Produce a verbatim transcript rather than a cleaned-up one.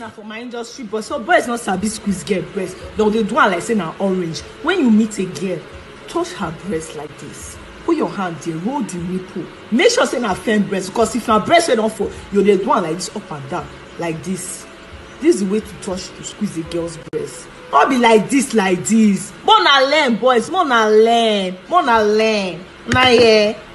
na for my industry, but so boys not sabi squeeze girl breast. Though they do like say na orange. When you meet a girl, touch her breast like this. Put your hand there, roll the nipple. Make sure say na firm breast, because if na breast wey don fall, you dey do like this up and down, like this. This is the way to touch, to squeeze a girl's breast. Not be like this, like this. More na learn, boys. More na learn. More na learn. Na yeah.